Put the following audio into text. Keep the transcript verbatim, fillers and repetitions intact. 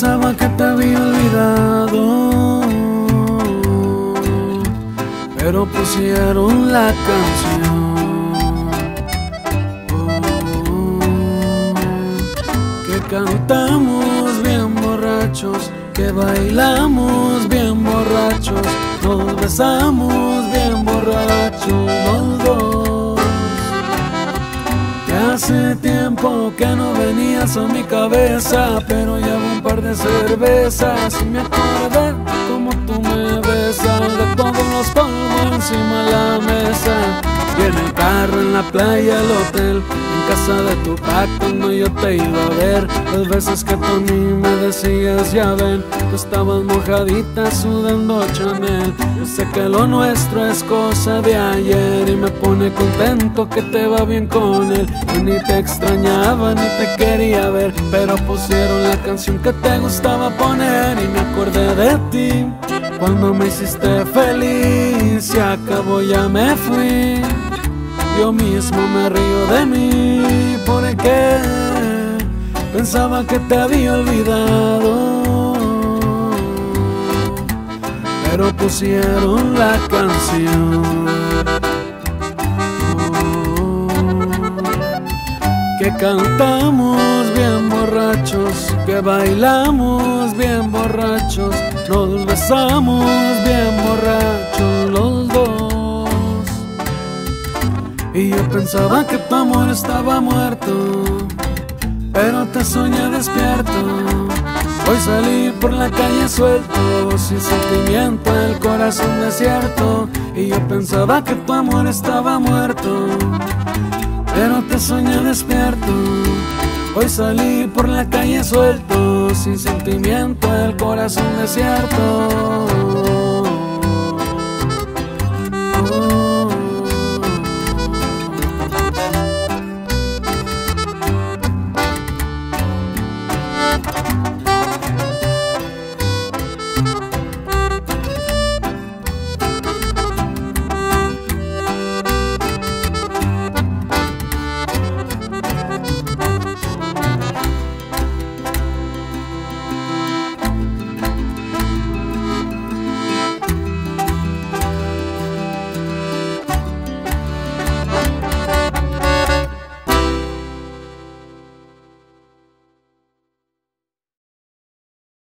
pensaba que te había olvidado, pero pusieron la canción oh, oh, que cantamos bien borrachos, que bailamos bien borrachos, nos besamos bien borrachos los dos. Ya hace tiempo que no venías a mi cabeza, pero llevo un par de cervezas y me acordé como tú me besas, de todos los polvos encima de la mesa, y en el carro, en la playa, el hotel, en casa de tu papá cuando yo te iba a ver. Las veces que tú a mí me decías ya ven, tú estabas mojadita sudando Chanel. Yo sé que lo nuestro es cosa de ayer y me pone contento que te va bien con él. Yo ni te extrañaba ni te quería ver, pero pusieron la canción que te gustaba poner y me acordé de ti cuando me hiciste feliz. Se acabó, ya me fui, yo mismo me río de mí, porque pensaba que te había olvidado, pero pusieron la canción oh, que cantamos bien borrachos, que bailamos bien borrachos, nos besamos bien borrachos los dos. Y yo pensaba que tu amor estaba muerto, pero te soñé despierto. Hoy salí por la calle suelto, sin sentimiento, el corazón desierto. Y yo pensaba que tu amor estaba muerto, pero te soñé despierto. Hoy salí por la calle suelto, sin sentimiento, el corazón desierto.